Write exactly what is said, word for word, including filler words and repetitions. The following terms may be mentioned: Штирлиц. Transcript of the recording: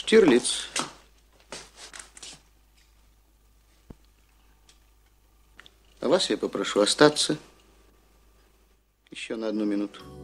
Штирлиц. А вас я попрошу остаться еще на одну минуту.